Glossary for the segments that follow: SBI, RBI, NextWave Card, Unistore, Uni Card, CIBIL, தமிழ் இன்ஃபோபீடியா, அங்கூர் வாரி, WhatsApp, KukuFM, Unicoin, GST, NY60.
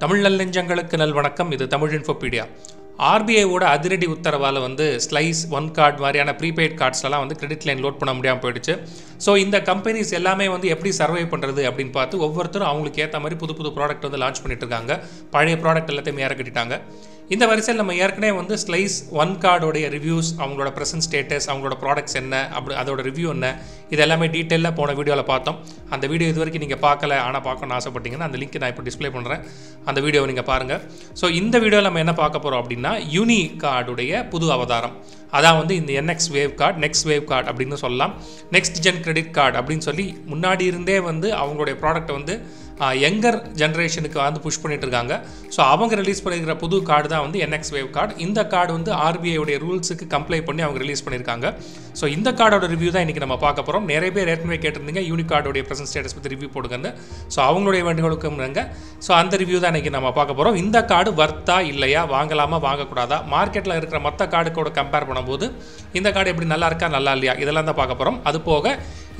தமிழ் நல்லெஞ்சங்களுக்கு நல்வணக்கம். இது தமிழ் இன்ஃபோபீடியா. RBIயோட அதிரடி உத்தரவால் வந்து ஸ்லைஸ் ஒன் கார்டு மாதிரியான ப்ரீபெய்ட் கார்ட்ஸ்லாம் வந்து கிரெடிட் லைன் லோட் பண்ண முடியாமல் போயிடுச்சு. ஸோ இந்த கம்பெனிஸ் எல்லாமே வந்து எப்படி சர்வை பண்ணுறது அப்படின்னு பார்த்து ஒவ்வொருத்தரும் அவங்களுக்கு ஏற்ற மாதிரி புது புது ப்ராடக்ட் வந்து லான்ச் பண்ணிட்டு இருக்காங்க. பழைய ப்ராடக்ட் எல்லாத்தையும் இறக்கிட்டாங்க. இந்த வரிசையில் நம்ம ஏற்கனவே வந்து ஸ்லைஸ் ஒன் கார்டோடைய ரிவ்யூஸ், அவங்களோட ப்ரெசன்ட் ஸ்டேட்டஸ், அவங்களோட ப்ராடக்ட்ஸ் என்ன, அப்படி அதோட ரிவ்யூ என்ன, இது எல்லாமே டீட்டெயிலாக போன வீடியோவில் பார்த்தோம். அந்த வீடியோ இது வரைக்கும் நீங்கள் பார்க்கல ஆனால் பார்க்கணும்னு ஆசைப்பட்டீங்கன்னா அந்த லிங்க் நான் இப்போ டிஸ்பிளே பண்ணுறேன், அந்த வீடியோவை நீங்கள் பாருங்கள். ஸோ இந்த வீடியோவில் நம்ம என்ன பார்க்க போகிறோம் அப்படின்னா யூனி கார்டுடைய புது அவதாரம், அதான் வந்து இந்த NextWave Card, NextWave Card அப்படின்னு சொல்லலாம். நெக்ஸ்ட் ஜென் கிரெடிட் கார்டு அப்படின்னு சொல்லி முன்னாடி இருந்தே வந்து அவங்களுடைய ப்ராடக்ட்டை வந்து யங்கர் ஜென்ரேஷனுக்கு வந்து புஷ் பண்ணிகிட்டு இருக்காங்க. ஸோ அவங்க ரிலீஸ் பண்ணியிருக்கிற புது கார்டு தான் வந்து NextWave Card. இந்த கார்டு வந்து RBIயோடைய ரூல்ஸுக்கு கம்ப்ளை பண்ணி அவங்க ரிலீஸ் பண்ணியிருக்காங்க. ஸோ இந்த கார்டோட ரிவ்யூ தான் இன்றைக்கி நம்ம பார்க்க போகிறோம். நிறைய பேர் ஏற்கனவே கேட்டிருந்தீங்க யூனி கார்டோடைய ப்ரெசன்ட் ஸ்டேட்டஸ் பற்றி ரிவ்யூ போடுங்க, ஸோ அவங்களுடைய வேண்டுகோளுக்குங்க. ஸோ அந்த ரிவ்யூ தான் இன்றைக்கி நம்ம பார்க்க போகிறோம். இந்த கார்டு வர்த்தா இல்லையா, வாங்கலாமா வாங்கக்கூடாதா, மார்க்கெட்டில் இருக்கிற மற்ற கார்டுக்கோட கம்பேர் பண்ணும்போது இந்த கார்டு எப்படி நல்லா இருக்கா நல்லா இல்லையா, இதெல்லாம் தான் பார்க்க போகிறோம். அது போக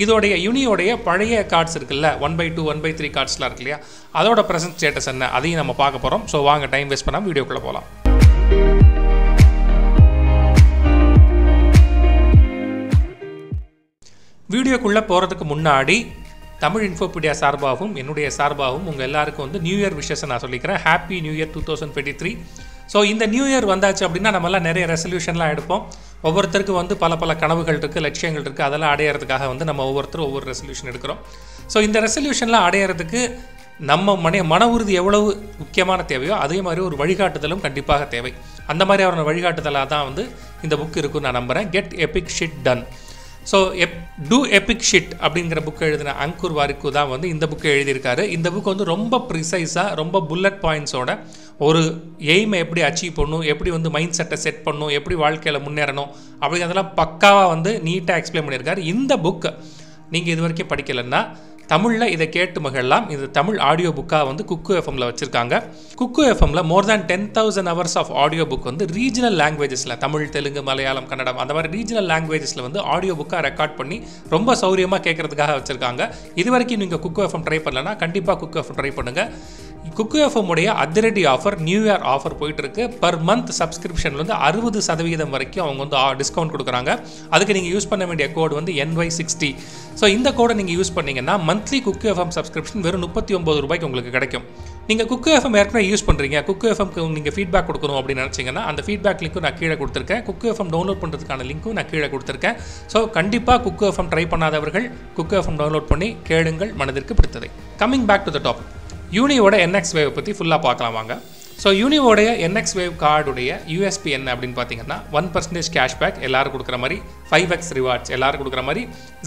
இதோடைய யூனியோடைய பழைய கார்ட்ஸ் இருக்குல்ல, 1/2, 1/3 கார்ட்ஸ்லாம் இருக்கு இல்லையா, அதோட ப்ரெசன்ட் ஸ்டேட்டஸ் என்ன, அதையும் நம்ம பார்க்க போகிறோம். ஸோ வாங்க டைம் வேஸ்ட் பண்ணாமல் வீடியோக்குள்ளே போகலாம். வீடியோக்குள்ளே போகிறதுக்கு முன்னாடி தமிழ் இன்ஃபோபீடியா சார்பாகவும் என்னுடைய சார்பாகவும் உங்கள் எல்லாருக்கும் வந்து நியூ இயர் விஷஸ் நான் சொல்லிக்கிறேன். Happy new year 2023. ஸோ இந்த நியூ இயர் வந்தாச்சு அப்படின்னா நம்மளாம் நிறைய ரெசல்யூஷன்லாம் எடுப்போம். ஒவ்வொருத்தருக்கும் வந்து பல பல கனவுகள் இருக்குது, லட்சியங்கள் இருக்குது. அதெல்லாம் அடையிறதுக்காக வந்து நம்ம ஒவ்வொருத்தரும் ஒவ்வொரு ரெசல்யூஷன் எடுக்கிறோம். ஸோ இந்த ரெசல்யூஷன்லாம் அடையிறதுக்கு நம்ம மன உறுதி எவ்வளவு முக்கியமான தேவையோ அதே மாதிரி ஒரு வழிகாட்டுதலும் கண்டிப்பாக தேவை. அந்த மாதிரி அவரோட வழிகாட்டுதலாக தான் வந்து இந்த புக் இருக்குன்னு நான் நம்புகிறேன். Get epic shit done. So do epic shit அப்படிங்கிற புக்கை எழுதின அங்கூர் வாரிக்கு தான் வந்து இந்த புக்கை எழுதியிருக்காரு. இந்த புக் வந்து ரொம்ப ப்ரிசைஸாக, ரொம்ப புல்லட் பாயிண்ட்ஸோட ஒரு எய்மை எப்படி அச்சீவ் பண்ணணும், எப்படி வந்து மைண்ட் செட்டை செட் பண்ணணும், எப்படி வாழ்க்கையில் முன்னேறணும் அப்படிங்கிறதெல்லாம் பக்காவாக வந்து நீட்டாக எக்ஸ்பிளைன் பண்ணியிருக்காரு. இந்த புக்கு நீங்கள் இது வரைக்கும் படிக்கலைன்னா தமிழில் இதை கேட்டு மகிழலாம். இது தமிழ் ஆடியோ புக்காக வந்து KukuFMல வச்சுருக்காங்க. KukuFMல more than 10,000 hours of audio book வந்து ரீஜனல் லாங்குவேஜஸில், தமிழ், தெலுங்கு, மலையாளம், கன்னடம், அந்த மாதிரி ரீஜனல் லாங்குவேஜஸில் வந்து ஆடியோ புக்காக ரெக்கார்ட் பண்ணி ரொம்ப சௌரியமாக கேட்குறதுக்காக வச்சுருக்காங்க. இது வரைக்கும் நீங்கள் KukuFM ட்ரை பண்ணலன்னா கண்டிப்பாக KukuFM ட்ரை பண்ணுங்கள். KukuFM உடைய அதிரடி ஆஃபர், நியூ இயர் ஆஃபர் போயிட்டுருக்கு. பர் மந்த் சப்ஸ்கிரிப்ஷன் வந்து 60% வரைக்கும் அவங்க வந்து டிஸ்கவுண்ட் கொடுக்குறாங்க. அதுக்கு நீங்கள் யூஸ் பண்ண வேண்டிய கோடு வந்து NY60. ஸோ இந்த கோடை நீங்கள் யூஸ் பண்ணிங்கன்னா மந்த்லி KukuFM சப்ஸ்கிரிப்ஷன் வெறும் 39 ரூபாய்க்கு உங்களுக்கு கிடைக்கும். நீங்கள் KukuFM ஏற்கனவே யூஸ் பண்ணுறீங்க, KukuFMக்கு நீங்கள் ஃபீட்பேக் கொடுக்கணும் அப்படின்னு நினச்சிங்கன்னா அந்த ஃபீட்பேக் லிங்க்கும் நான் கீழே கொடுத்துருக்கேன். KukuFM டவுன்லோட் பண்ணுறதுக்கான லிங்க்கும் நான் கீழே கொடுத்துருக்கேன். ஸோ கண்டிப்பாக KukuFM ட்ரை பண்ணாதவர்கள் KukuFM டவுன்லோட் பண்ணி கேளுங்கள், மனதிற்கு பிடித்ததை. Coming back to the topic, யூனியோட NextWave பற்றி ஃபுல்லாக பார்க்கலாம் வாங்க. ஸோ யூனியோடைய NextWave கார்டுடைய USP என்ன அப்படின்னு பார்த்தீங்கன்னா 1% கேஷ்பேக் எல்லாரும் கொடுக்குற மாதிரி, 5x ரிவார்ட்ஸ் எல்லாரும் கொடுக்குற மாதிரி,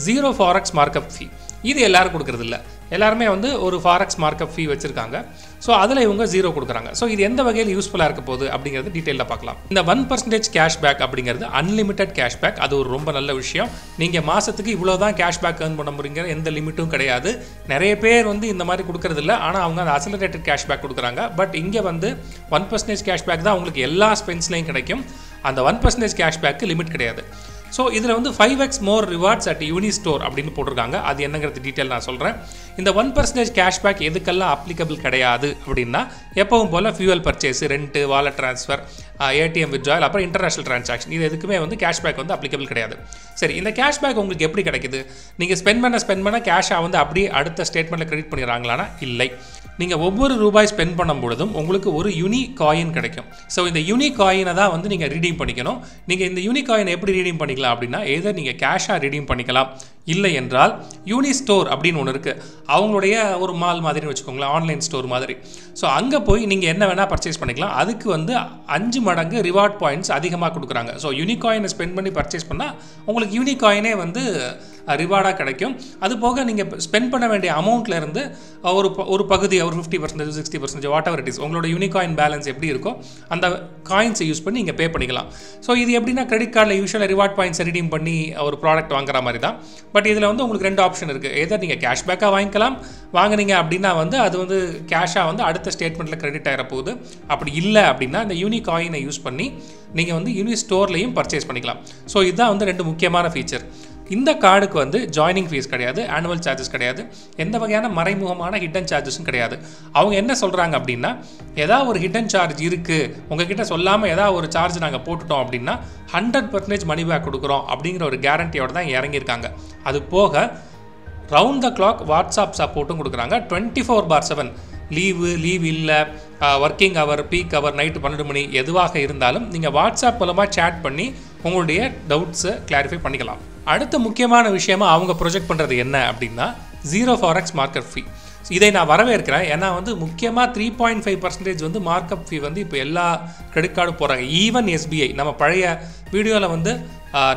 0 forex மார்க்அப் ஃபீ. இது எல்லாரும் கொடுக்குறது இல்லை, எல்லாருமே வந்து ஒரு ஃபாரெக்ஸ் மார்க்அப் ஃபீ வச்சுருக்காங்க. ஸோ அதில் இவங்க 0 கொடுக்குறாங்க. ஸோ இது எந்த வகையில் யூஸ்ஃபுல்லாக இருக்க போகுது அப்படிங்கிறது டீட்டெயிலில் பார்க்கலாம். இந்த 1% கேஷ்பேக் அப்படிங்கிறது அன்லிமிட்டட் கேஷ்பேக். அது ஒரு ரொம்ப நல்ல விஷயம். நீங்கள் மாதத்துக்கு இவ்வளோ தான் கேஷ்பேக் ஏர்ன் பண்ண முடியுங்கிற எந்த லிமிட்டும் கிடையாது. நிறைய பேர் வந்து இந்த மாதிரி கொடுக்குறதில்ல, ஆனால் அவங்க அந்த அசிலரேட்டட் கேஷ்பேக் கொடுக்குறாங்க. பட் இங்கே வந்து 1% கேஷ்பேக் தான் உங்களுக்கு எல்லா ஸ்பென்ஸ்லையும் கிடைக்கும். அந்த 1% கேஷ்பேக்கு லிமிட் கிடையாது. ஸோ இதில் வந்து 5x more rewards at Unistore அப்படின்னு போட்டிருக்காங்க. அது என்னங்கிறது டீட்டெயில் நான் சொல்கிறேன். இந்த 1% கேஷ்பேக் எதுக்கெல்லாம் அப்ளிகபிள் கிடையாது அப்படின்னா எப்பவும் போல் fuel purchase, rent, wallet transfer, ATM withdrawal, அப்புறம் இன்டர்நேஷனல் டிரான்சாக்ஷன், இது எதுக்குமே வந்து கேஷ்பேக் வந்து அப்ளிகபிள் கிடையாது. சரி, இந்த கேஷ்பேக் உங்களுக்கு எப்படி கிடைக்குது? நீங்கள் ஸ்பெண்ட் பண்ண கேஷாக வந்து அப்படியே அடுத்த ஸ்டேட்மெண்ட்டில் கிரெடிட் பண்ணிடுறாங்களானா இல்லை. நீங்கள் ஒவ்வொரு ரூபாய் ஸ்பெண்ட் பண்ணும் பொழுதும் உங்களுக்கு ஒரு Unicoin கிடைக்கும். ஸோ இந்த Unicoin தான் வந்து நீங்கள் ரீடீம் பண்ணிக்கணும். நீங்கள் இந்த Unicoin எப்படி ரீடீம் பண்ணிக்கலாம் அப்படின்னா எதை நீங்கள் கேஷாக ரீடீம் பண்ணிக்கலாம், இல்லை என்றால் Unistore அப்படின்னு ஒன்று இருக்குது, அவங்களுடைய ஒரு மால் மாதிரின்னு வச்சுக்கோங்களேன், ஆன்லைன் ஸ்டோர் மாதிரி. ஸோ அங்கே போய் நீங்கள் என்ன வேணால் பர்ச்சேஸ் பண்ணிக்கலாம். அதுக்கு வந்து 5 மடங்கு ரிவார்ட் பாயிண்ட்ஸ் அதிகமாக கொடுக்குறாங்க. ஸோ Unicoin ஸ்பெண்ட் பண்ணி பர்ச்சேஸ் பண்ணால் உங்களுக்கு Unicoin வந்து ரிவார்டாக கிடைக்கும். அது போக நீங்கள் ஸ்பெண்ட் பண்ண வேண்டிய அமௌண்ட்லேருந்து ஒரு பகுதி, ஒரு 50%, 60%, whatever it is, உங்களோட Unicoin பேலன்ஸ் எப்படி இருக்கோ அந்த காயின்ஸை யூஸ் பண்ணி நீங்கள் பே பண்ணிக்கலாம். ஸோ இது எப்படின்னா கிரெடிட் கார்டில் யூஸ்வலாக ரிவார்ட் பாயிண்ட்ஸை ரீடீம் பண்ணி ஒரு ப்ராடக்ட் வாங்குற மாதிரி தான். பட் இதில் வந்து உங்களுக்கு 2 ஆப்ஷன் இருக்குது. எதாவது நீங்கள் கேஷ்பேக்காக வாங்கினீங்க அப்படின்னா வந்து அது வந்து கேஷாக வந்து அடுத்த ஸ்டேட்மெண்ட்டில் கிரெடிட் ஆகிற போகுது. அப்படி இல்லை அப்படின்னா இந்த Unicoin யூஸ் பண்ணி நீங்கள் வந்து Unistorலையும் பர்ச்சேஸ் பண்ணிக்கலாம். ஸோ இதுதான் வந்து 2 முக்கியமான ஃபீச்சர். இந்த கார்டுக்கு வந்து ஜாயினிங் ஃபீஸ் கிடையாது, ஆனுவல் சார்ஜஸ் கிடையாது, எந்த வகையான மறைமுகமான ஹிடன் சார்ஜஸும் கிடையாது. அவங்க என்ன சொல்கிறாங்க அப்படின்னா, ஏதாவது ஒரு ஹிடன் சார்ஜ் இருக்குது உங்ககிட்ட சொல்லாமல் ஏதாவது ஒரு சார்ஜ் நாங்கள் போட்டுட்டோம் அப்படின்னா 100% மணி பேக் கொடுக்குறோம் அப்படிங்கிற ஒரு கேரண்டியோடு தான் இறங்கியிருக்காங்க. அது போக ரவுண்ட் த கிளாக் வாட்ஸ்அப் சப்போர்ட்டும் கொடுக்குறாங்க. 24/7 லீவு, லீவ் இல்லை, working hour, peak hour, night 12 மணி எதுவாக இருந்தாலும் நீங்கள் வாட்ஸ்அப் மூலமாக சேட் பண்ணி உங்களுடைய டவுட்ஸை கிளாரிஃபை பண்ணிக்கலாம். அடுத்த முக்கியமான விஷயமா அவங்க ப்ரொஜெக்ட் பண்ணுறது என்ன அப்படின்னா, 0 ஃபாரெக்ஸ் மார்க்கப் ஃபீ. இதை நான் வரவேற்கிறேன். ஏன்னா வந்து முக்கியமாக 3.5% வந்து மார்க்கப் ஃபீ வந்து இப்போ எல்லா கிரெடிட் கார்டும் போகிறாங்க. ஈவன் SBI நம்ம பழைய வீடியோவில் வந்து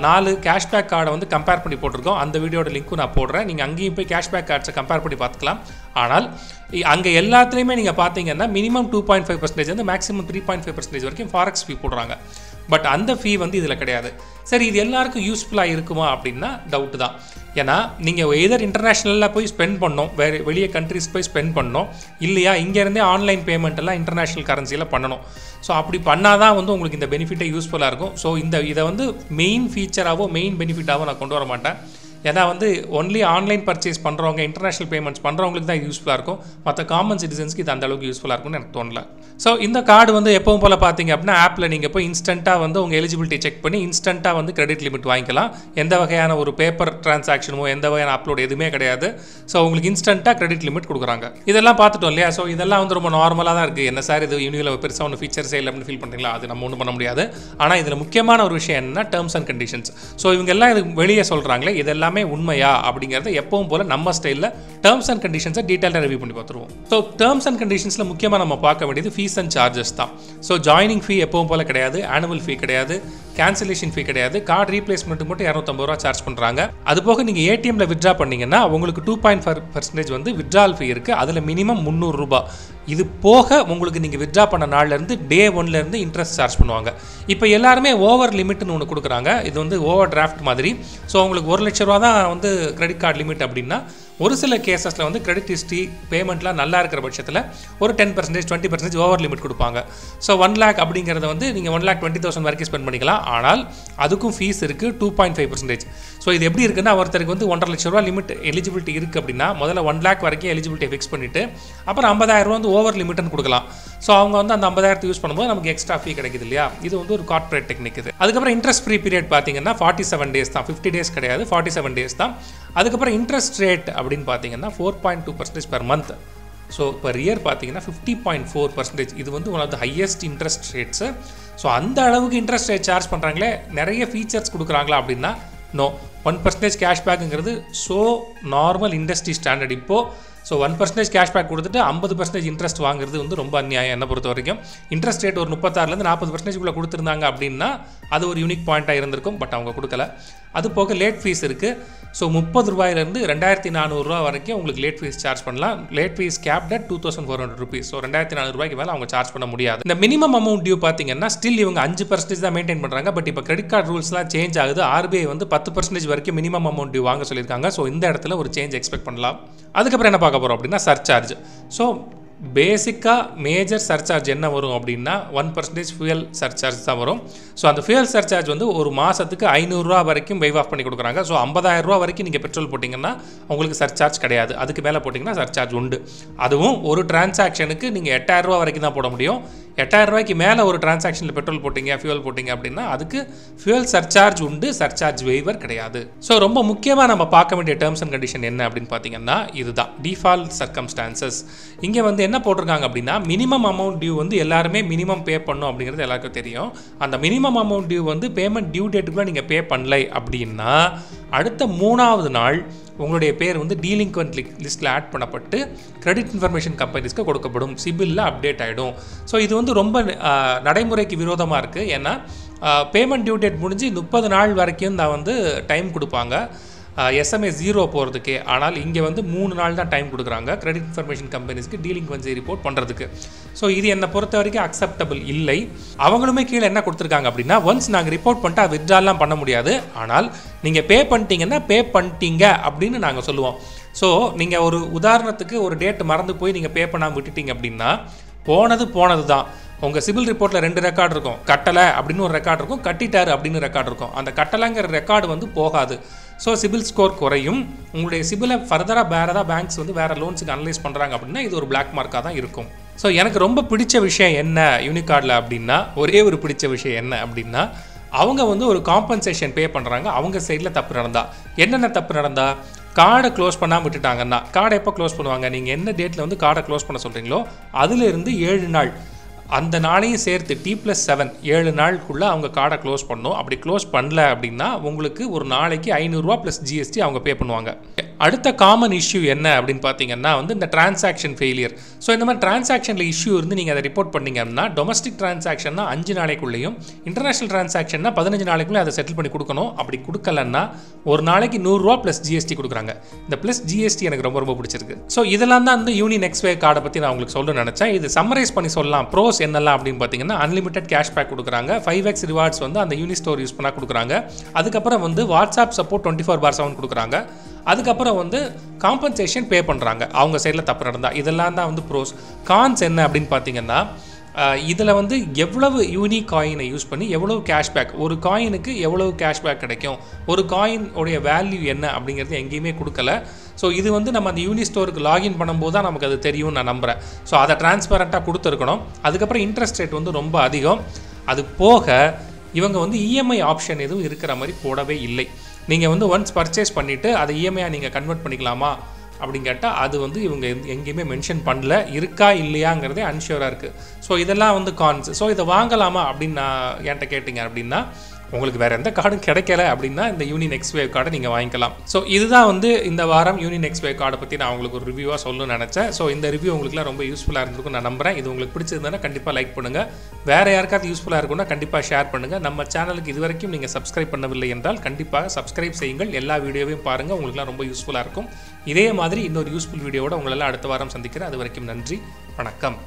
4 கேஷ்பேக் கார்டை வந்து கம்பேர் பண்ணி போட்டிருக்கோம். அந்த வீடியோட லிங்க்கும் நான் போடுறேன், நீங்கள் அங்கேயும் போய் கேஷ்பேக் கார்ட்ஸை கம்பேர் பண்ணி பார்த்துக்கலாம். ஆனால் அங்கே எல்லாத்துலேயுமே நீங்கள் பார்த்தீங்கன்னா மினிமம் 2.5% வந்து மேக்ஸிமம் 3.5% வரைக்கும் ஃபாரெக்ஸ் ஃபீ போடுறாங்க. பட் அந்த ஃபீ வந்து இதில் கிடையாது. சரி, இது எல்லாருக்கும் யூஸ்ஃபுல்லாக இருக்குமா அப்படின்னா டவுட்டு தான். ஏன்னா நீங்கள் எதர் இன்டர்நேஷ்னலில் போய் ஸ்பெண்ட் பண்ணோம், வேறு வெளியே கண்ட்ரிஸ் போய் ஸ்பெண்ட் பண்ணோம் இல்லையா, இங்கேருந்தே ஆன்லைன் பேமெண்ட்டெல்லாம் இன்டர்நேஷ்னல் கரன்சியில் பண்ணணும். ஸோ அப்படி பண்ணால் தான் வந்து உங்களுக்கு இந்த பெனிஃபிட்டே யூஸ்ஃபுல்லாக இருக்கும். ஸோ இதை வந்து மெயின் ஃபீச்சராகவோ மெயின் பெனிஃபிட்டாகவோ நான் கொண்டு வர மாட்டேன். ஏன்னா வந்து ஒன்லி ஆன்லைன் பர்ச்சேஸ் பண்ணுறவங்க, இன்டர்நேஷ்னல் பேமெண்ட்ஸ் பண்ணுறவங்களுக்கு தான் இது யூஸ்ஃபுல்லாக இருக்கும். மற்ற காமன் சிட்டிசன்ஸ்க்கு இது அந்தளவுக்கு யூஸ்ஃபுல்லாக இருக்கும்னு எனக்கு தோணலை. ஸோ இந்த கார்டு வந்து எப்பவும் போல் பார்த்தீங்க அப்படின்னா ஆப்பில் நீங்கள் போய் இன்ஸ்டண்ட்டாக வந்து உங்கள் எலிஜிபிலிட்டி செக் பண்ணி இன்ஸ்டண்ட்டாக வந்து கிரெடிட் லிமிட் வாங்கிக்கலாம். எந்த வகையான ஒரு பேப்பர் டிரான்சாக்ஷனுமோ எந்த வகையான அப்லோடு எதுவுமே கிடையாது. ஸோ உங்களுக்கு இன்ஸ்டண்ட்டாக கிரெடிட் லிமிட் கொடுக்குறாங்க. இதெல்லாம் பார்த்துட்டோம் இல்லையா. ஸோ இதெல்லாம் வந்து ரொம்ப நார்மலாக தான் இருக்குது. என்ன சார் இது யூனியில் பெருசாக ஒன்று ஃபீச்சர்ஸே இல்லை அப்படின்னு ஃபீல் பண்ணுறீங்களா? அது நம்ம ஒன்றும் பண்ண முடியாது. ஆனால் இதில் முக்கியமான ஒரு விஷயம் என்னன்னா டேர்ம்ஸ் அண்ட் கண்டிஷன்ஸ். ஸோ இவங்கெல்லாம் இது வெளியே சொல்கிறாங்களே இதெல்லாம் உண்மையா அப்படிங்கறத எப்பவும் போல நம்ம ஸ்டைல்ல டேர்ம்ஸ் அண்ட் கண்டிஷன்ஸை டீடைலா ரிவ்யூ பண்ணி பார்த்துருவோம். ஸோ டேர்ம்ஸ் அண்ட் கண்டிஷன்ஸ்ல முக்கியமாக நம்ம பார்க்க வேண்டியது ஃபீஸ் அண்ட் சார்ஜஸ் தான். ஸோ ஜாயினிங் ஃபீ எப்பவும் போல கிடையாது, ஆனுவல் ஃபீ கிடையாது, கேன்சலேஷன் ஃபீ கிடையாது, கார்டு ரீப்ளேஸ்மெண்ட் மட்டும் ₹250 சார்ஜ் பண்ணுறாங்க. அதுபோக நீங்கள் ஏடிஎம்ல வித்ட்ரா பண்ணீங்கன்னா உங்களுக்கு 2.5% வந்து வித்ட்ரால் ஃபீ இருக்குது. அதில் மினிமம் ₹300. இது போக உங்களுக்கு நீங்கள் வித்ட்ரா பண்ண நாள்லேருந்து day 1 இன்ட்ரெஸ்ட் சார்ஜ் பண்ணுவாங்க. இப்போ எல்லாருமே ஓவர் லிமிட்னு ஒன்று கொடுக்குறாங்க. இது வந்து ஓவர் டிராஃப்ட் மாதிரி. ஸோ உங்களுக்கு ₹1,00,000 தான் வந்து கிரெடிட் கார்டு லிமிட் அப்படின்னா ஒரு சில கேசஸில் வந்து கிரெடிட் ஹிஸ்ட்ரி பேமெண்ட்லாம் நல்லா இருக்கிற பட்சத்தில் ஒரு 10%, 20% ஓவர் லிமிட் கொடுப்பாங்க. ஸோ 1,00,000 அப்படிங்கிறத வந்து நீங்கள் 1,20,000 வரைக்கும் ஸ்பெண்ட் பண்ணிக்கலாம். ஆனால் அதுக்கும் ஃபீஸ் இருக்குது 2.5%. ஸோ இது எப்படி இருக்குன்னா, ஒருத்தருக்கு வந்து ₹1,50,000 லிமிட் எலிஜிபிலிட்டி இருக்குது அப்படின்னா முதல்ல 1,00,000 வரைக்கும் எலிஜிபிலிட்டி ஃபிக்ஸ் பண்ணிவிட்டு அப்புறம் ₹50,000 வந்து ஓவர் லிமிட்னு கொடுக்கலாம். ஸோ அவங்க வந்து அந்த ₹50,000 யூஸ் பண்ணும்போது நமக்கு எக்ஸ்ட்ரா ஃபீ கிடைக்குது இல்லையா. இது வந்து ஒரு கார்ப்பரேட் டெக்னிக் இது. அதுக்கப்புறம் இன்ட்ரெஸ்ட் ஃப்ரீ பீரியட் பார்த்தீங்கன்னா 47 days தான், 50 days கிடையாது, 47 days தான். அதுக்கப்புறம் இன்ட்ரெஸ்ட் ரேட் அப்படின்னு பார்த்தீங்கன்னா 4.2% per month. So per year பார்த்தீங்கன்னா 50.4%. இது வந்து one of the highest interest rates. So அந்த அளவுக்கு இன்ட்ரெஸ்ட் ரேட் சார்ஜ் பண்ணுறாங்களே, நிறைய ஃபீச்சர்ஸ் கொடுக்குறாங்களா அப்படின்னா நோ. 1% கேஷ்பேக்குங்கிறது ஸோ நார்மல் இண்டஸ்ட்ரி ஸ்டாண்டர்ட் இப்போது. ஸோ 1% கேஷ்பேக் கொடுத்துட்டு 50% இன்ட்ரெஸ்ட் வாங்குறது வந்து ரொம்ப அநியாயம் என்னை பொறுத்த வரைக்கும். இன்ட்ரெஸ்ட் ரேட் ஒரு 36-40%க்குள்ளே கொடுத்துருந்தாங்க அப்படின்னா அது ஒரு யூனிக் பாயிண்ட்டாக இருந்திருக்கும். பட் அவங்க கொடுக்கல. அது போக லேட் ஃபீஸ் இருக்குது. ஸோ ₹30 $2,400 வரைக்கும் உங்களுக்கு லேட் ஃபீஸ் சார்ஜ் பண்ணலாம். Late fees capped at ₹2,400. So ₹2,400 மேலே அவங்க சார்ஜ் பண்ண முடியாது. இந்த மினிமம் அமௌண்ட் டியூ பார்த்தீங்கன்னா ஸ்டில் இவங்க 5% தான் மெயின்டைன் பண்ணுறாங்க. பட் இப்போ கிரெடிட் கார்டு ரூல்ஸ்லாம் சேஞ்ச் ஆகுது. RBI வந்து 10% வரைக்கும் மினிமம் அமௌண்ட் டியூ வாங்க சொல்லியிருக்காங்க. ஸோ இந்த இடத்துல ஒரு சேஞ்ச் எக்ஸ்பெக்ட் பண்ணலாம். அதுக்கப்புறம் என்ன பார்க்க போகிறோம் அப்படின்னா சர்சார்ஜ். ஸோ பேசிக்காக மேஜர் சர்சார்ஜ் என்ன வரும் அப்படின்னா 1% ஃபியூயல் சர்சார்ஜ் தான் வரும். ஸோ அந்த ஃபியூயல் சர்சார்ஜ் வந்து ஒரு மாதத்துக்கு ₹500 வரைக்கும் வெய்வ் ஆஃப் பண்ணி கொடுக்குறாங்க. ஸோ ₹50,000 வரைக்கும் நீங்கள் பெட்ரோல் போட்டிங்கன்னா உங்களுக்கு சர்சார்ஜ் கிடையாது. அதுக்கு மேலே போட்டிங்கன்னா சர்சார்ஜ் உண்டு. அதுவும் ஒரு டிரான்சாக்ஷனுக்கு நீங்கள் ₹8,000 வரைக்கும் தான் போட முடியும். ₹8,000 மேலே ஒரு டிரான்சாக்ஷனில் பெட்ரோல் போட்டிங்க, ஃபியூவல் போட்டிங்க அப்படின்னா அதுக்கு ஃபியூவல் சர்சார்ஜ் உண்டு, சர்சார்ஜ் வெய்வர் கிடையாது. ஸோ ரொம்ப முக்கியமாக நம்ம பார்க்க வேண்டிய டேர்ம்ஸ் அண்ட் கண்டிஷன் என்ன அப்படின்னு பார்த்தீங்கன்னா இதுதான் டிஃபால்ட் சர்க்கம்ஸ்டான்சஸ். இங்கே வந்து என்ன போட்டிருக்காங்க அப்படின்னா மினிமம் அமௌண்ட் டியூ வந்து எல்லாருமே மினிமம் பே பண்ணணும் அப்படிங்கிறது எல்லாருக்கும் தெரியும். அந்த மினிமம் அமௌண்ட் டியூ வந்து பேமெண்ட் டியூ டேட்டுக்குள்ளே நீங்கள் பே பண்ணலை அப்படின்னா அடுத்த 3வது நாள் உங்களுடைய பேர் வந்து டீலிங்க்வென்ட் லிஸ்ட்டில் ஆட் பண்ணப்பட்டு கிரெடிட் இன்ஃபர்மேஷன் கம்பெனிஸ்க்கு கொடுக்கப்படும், சிபிலில் அப்டேட் ஆகிடும். ஸோ இது வந்து ரொம்ப நடைமுறைக்கு விரோதமாக இருக்குது. ஏன்னா பேமெண்ட் டியூ டேட் முடிஞ்சு 30 நாள் வரைக்கும் தான் வந்து டைம் கொடுப்பாங்க SMS 0 போகிறதுக்கே. ஆனால் இங்கே வந்து 3 நாள் தான் டைம் கொடுக்குறாங்க கிரெடிட் இன்ஃபர்மேஷன் கம்பெனிஸ்க்கு டீலிங்க்வென்சி ரிப்போர்ட் பண்ணுறதுக்கு. ஸோ இது என்னை பொறுத்த வரைக்கும் அக்செப்டபிள் இல்லை. அவங்களுமே கீழே என்ன கொடுத்துருக்காங்க அப்படின்னா ஒன்ஸ் நாங்கள் ரிப்போர்ட் பண்ணிட்டு அது வித்ட்ராலாம் பண்ண முடியாது. ஆனால் நீங்கள் பே பண்ணிட்டீங்கன்னா பே பண்ணிட்டீங்க அப்படின்னு நாங்கள் சொல்லுவோம். ஸோ நீங்கள் ஒரு உதாரணத்துக்கு ஒரு டேட் மறந்து போய் நீங்கள் பே பண்ணாமல் விட்டுட்டீங்க அப்படின்னா போனது போனது தான். உங்க சிவில் ரிப்போர்ட்ல ரெண்டு ரெக்கார்ட் இருக்கும் கட்டல அப்படினு ஒரு ரெக்கார்ட் இருக்கும் கட்டிட்டாரு அப்படினு ரெக்கார்ட் இருக்கும் அந்த கட்டலங்கற ரெக்கார்ட் வந்து போகாது சோ சிவில் ஸ்கோர் குறையும் உங்களுடைய சிவில ஃபர்தரா வேறதா banks வந்து வேற லோன்ஸ்க்கு அனலைஸ் பண்றாங்க அப்படினா இது ஒரு black mark ஆ தான் இருக்கும் சோ எனக்கு ரொம்ப பிடிச்ச விஷயம் என்ன யூனி கார்டுல அப்படினா ஒரே ஒரு பிடிச்ச விஷயம் என்ன அப்படினா அவங்க வந்து ஒரு காம்பன்சேஷன் பே பண்றாங்க அவங்க சைடுல தப்பு நடந்தா என்னென்ன தப்பு நடந்தா கார்டை க்ளோஸ் பண்ணாம விட்டுட்டாங்கன்னா கார்டை எப்ப க்ளோஸ் பண்ணுவாங்க நீங்க என்ன டேட்ல வந்து கார்டை க்ளோஸ் பண்ண சொல்றீங்களோ அதில இருந்து 7 நாள் அந்த நாளையும் சேர்த்து T+7 7 நாளுக்குள்ள அவங்க கார்டை க்ளோஸ் பண்ணனும் அப்படி க்ளோஸ் பண்ணல அப்படினா உங்களுக்கு ஒரு நாளைக்கு 500 ரூபாய் + GST அவங்க பே பண்ணுவாங்க அடுத்த காமன் இஷ்யூ என்ன அப்படினு பாத்தீங்கன்னா வந்து இந்த டிரான்சாக்ஷன் ஃபெயிலியர் சோ இந்த மாதிரி டிரான்சாக்ஷன்ல இஷ்யூ இருந்து நீங்க அதை ரிப்போர்ட் பண்ணீங்கன்னா டொமஸ்டிக் டிரான்சாக்ஷன்னா 5 நாளைக்குள்ளேயும் இன்டர்நேஷனல் டிரான்சாக்ஷன்னா 15 நாளைக்குள்ள அதை செட்டில் பண்ணி கொடுக்கணும் அப்படி கொடுக்கலன்னா ஒரு நாளைக்கு 100 ரூபாய் + GST கொடுக்கறாங்க இந்த ப்ளஸ் GST எனக்கு ரொம்ப ரொம்ப பிடிச்சிருக்கு சோ இதெல்லாம் தான் அந்த யூனி NextWave கார்டை பத்தி நான் உங்களுக்கு சொல்ல நினைச்சேன் இது சம்மரைஸ் பண்ணி சொல்லலாம் ப்ரோஸ் என்னெல்லாம் அப்படினு பாத்தீங்கன்னா unlimited cashback கொடுக்கறாங்க 5x rewards வந்து அந்த Unistore யூஸ் பண்ணா கொடுக்கறாங்க அதுக்கு அப்புறம் வந்து WhatsApp support 24/7 கொடுக்கறாங்க அதுக்கு அப்புறம் வந்து காம்பன்சேஷன் பே பண்றாங்க அவங்க சைடுல தப்பு நடந்தா இதெல்லாம் தான் வந்து ப்ரோஸ் கான்ஸ் என்ன அப்படினு பாத்தீங்கன்னா இதுல வந்து எவ்வளவு Unicoin யூஸ் பண்ணி எவ்வளவு cashback ஒரு காயினுக்கு எவ்வளவு cashback கிடைக்கும் ஒரு காயின் உடைய வேல்யூ என்ன அப்படிங்கிறது எங்கயுமே கொடுக்கல சோ இது வந்து நம்ம அந்த Unistore க்கு லாகின் பண்ணும்போது தான் நமக்கு அது தெரியும் நான் நம்பறேன் சோ அத ட்ரான்ஸ்பரண்டா கொடுத்துறக்கணும் அதுக்கு அப்புறம் இன்ட்ரஸ்ட் ரேட் வந்து ரொம்ப அதிகம் அது போக இவங்க வந்து EMI ஆப்ஷன் எதுவும் இருக்குற மாதிரி போடவே இல்லை நீங்க வந்து ஒன்ஸ் பர்சேஸ் பண்ணிட்டு அதை EMI-ஆ நீங்க கன்வர்ட் பண்ணிக்கலாமா அப்படிங்க கேட்டா அது வந்து இவங்க எங்கயுமே மென்ஷன் பண்ணல இருக்கா இல்லையாங்கறதே அன்ஷூரா இருக்கு சோ இதெல்லாம் வந்து கான்ஸ் சோ இத வாங்கலாமா அப்படினா என்கிட்ட கேட்டிங்க அப்படினா உங்களுக்கு வேற எந்த கார்டும் கிடைக்கல அப்படினா இந்த யூனி NextWave கார்டை நீங்க வாங்கலாம் சோ இதுதான் வந்து இந்த வாரம் யூனி NextWave கார்டை பத்தி நான் உங்களுக்கு ஒரு ரிவ்யூவா சொல்ல நினைச்சேன் சோ இந்த ரிவ்யூ உங்களுக்கு ரொம்ப யூஸ்ஃபுல்லா இருந்திருக்கும் நான் நம்பறேன் இது உங்களுக்கு பிடிச்சிருந்தா கண்டிப்பா லைக் பண்ணுங்க வேற யாருக்காவது யூஸ்ஃபுல்லா இருக்கும்னா கண்டிப்பா ஷேர் பண்ணுங்க நம்ம சேனலுக்கு இதுவரைக்கும் நீங்க சப்ஸ்கிரைப் பண்ணவில்லை என்றால் கண்டிப்பா சப்ஸ்கிரைப் செய்யுங்கள் எல்லா வீடியோவையும் பாருங்க உங்களுக்கு ரொம்ப யூஸ்ஃபுல்லா இருக்கும் இதே மாதிரி இன்னொரு யூஸ்ஃபுல் வீடியோவோட உங்களை எல்லாம் அடுத்த வாரம் சந்திக்கிறேன் அதுவரைக்கும் நன்றி வணக்கம்